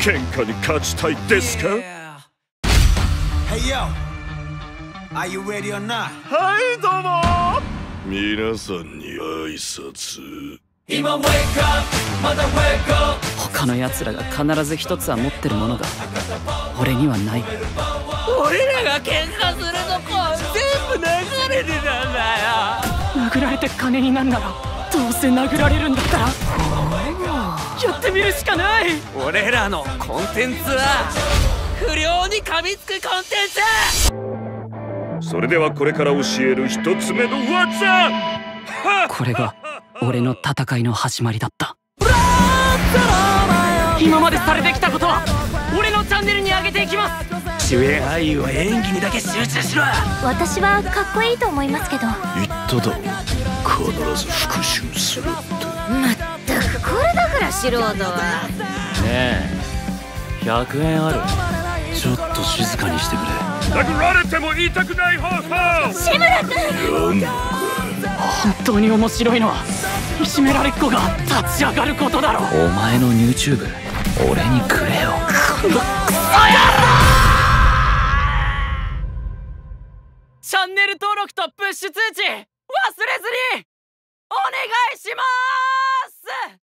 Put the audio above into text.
喧嘩に勝ちたいですか？ Hey yo! Are you ready or not? はいどうも皆さんに挨拶。今 Wake up! まだ Wake up! 他の奴らが必ず一つは持ってるものが俺にはない。俺らが喧嘩するとこ全部流れてたんだよ。殴られて金になんならどうせ殴られるんだったらやってみるしかない。俺らのコンテンツは不良に噛みつくコンテンツ。それではこれから教える一つ目の技これが俺の戦いの始まりだった。今までされてきたことは俺のチャンネルに上げていきます。主演俳優は演技にだけ集中しろ。私はかっこいいと思いますけど。言っただろう、必ず復讐するって。まったくこれだから素人は。ねえ100円ある？ちょっと静かにしてくれ。殴られても言いたくない方法。志村君、本当に面白いのはいじめられっ子が立ち上がることだろ。お前の YouTube 俺にくれよ。このクソ野郎！チャンネル登録とプッシュ通知忘れずにお願いします。